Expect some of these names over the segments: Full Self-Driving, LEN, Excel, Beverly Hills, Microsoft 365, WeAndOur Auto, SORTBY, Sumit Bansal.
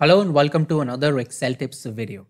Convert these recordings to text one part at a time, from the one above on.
Hello and welcome to another Excel tips video.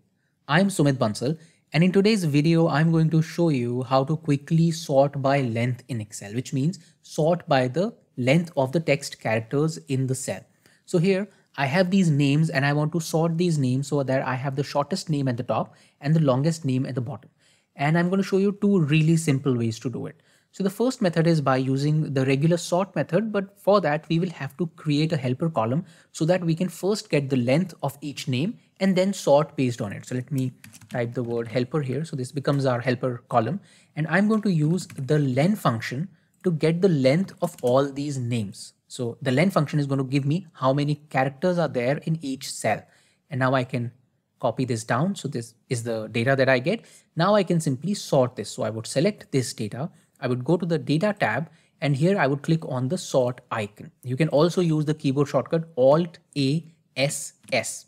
I'm Sumit Bansal and in today's video I'm going to show you how to quickly sort by length in Excel, which means sort by the length of the text characters in the cell. So here I have these names and I want to sort these names so that I have the shortest name at the top and the longest name at the bottom. And I'm going to show you two really simple ways to do it. So the first method is by using the regular sort method, but for that we will have to create a helper column so that we can first get the length of each name and then sort based on it. So let me type the word helper here. So this becomes our helper column and I'm going to use the LEN function to get the length of all these names. So the LEN function is going to give me how many characters are there in each cell. And now I can copy this down. So this is the data that I get. Now I can simply sort this. So I would select this data. I would go to the data tab and here I would click on the sort icon. You can also use the keyboard shortcut Alt-A-S-S.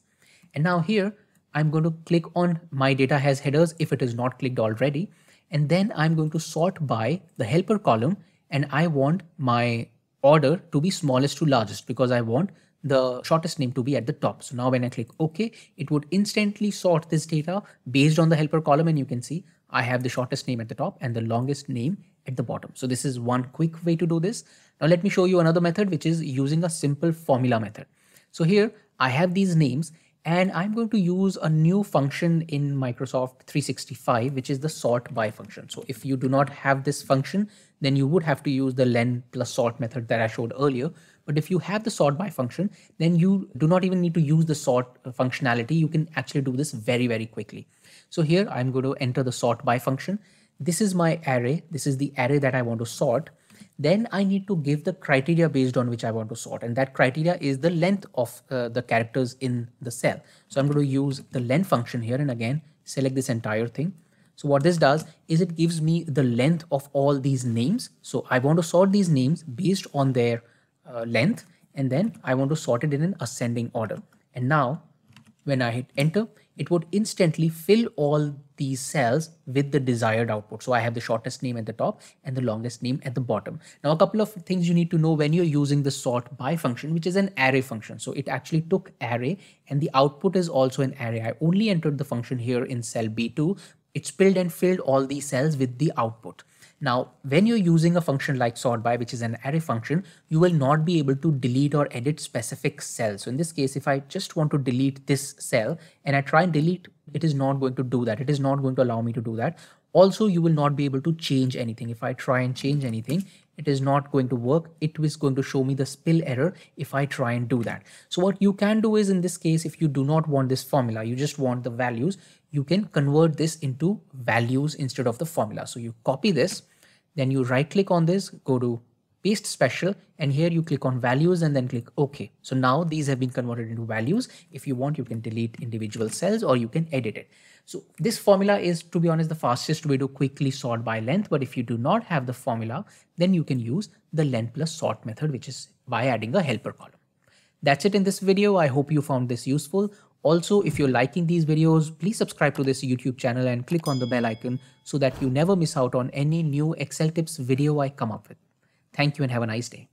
And now here I'm going to click on my data has headers if it is not clicked already. And then I'm going to sort by the helper column and I want my order to be smallest to largest because I want the shortest name to be at the top. So now when I click OK, it would instantly sort this data based on the helper column and you can see I have the shortest name at the top and the longest name at the bottom. So this is one quick way to do this. Now let me show you another method, which is using a simple formula method. So here I have these names and I'm going to use a new function in Microsoft 365, which is the sort by function. So if you do not have this function, then you would have to use the len plus sort method that I showed earlier. But if you have the sort by function, then you do not even need to use the sort functionality. You can actually do this very, very quickly. So here I'm going to enter the sort by function. This is my array. This is the array that I want to sort. Then I need to give the criteria based on which I want to sort. And that criteria is the length of the characters in the cell. So I'm going to use the len function here. And again, select this entire thing. So what this does is it gives me the length of all these names. So I want to sort these names based on their length. And then I want to sort it in an ascending order. And now when I hit enter, it would instantly fill all these cells with the desired output. So I have the shortest name at the top and the longest name at the bottom. Now, a couple of things you need to know when you're using the sort by function, which is an array function. So it actually took array and the output is also an array. I only entered the function here in cell B2. It's filled and filled all these cells with the output. Now, when you're using a function like sort by, which is an array function, you will not be able to delete or edit specific cells. So in this case, if I just want to delete this cell and I try and delete, it is not going to do that. It is not going to allow me to do that. Also, you will not be able to change anything. If I try and change anything, it is not going to work. It is going to show me the spill error if I try and do that. So what you can do is in this case, if you do not want this formula, you just want the values, you can convert this into values instead of the formula. So you copy this, then you right click on this, go to paste special, and here you click on values and then click OK. So now these have been converted into values. If you want, you can delete individual cells or you can edit it. So this formula is, to be honest, the fastest way to quickly sort by length. But if you do not have the formula, then you can use the len plus sort method, which is by adding a helper column. That's it in this video. I hope you found this useful. Also, if you're liking these videos, please subscribe to this YouTube channel and click on the bell icon so that you never miss out on any new Excel tips video I come up with. Thank you and have a nice day.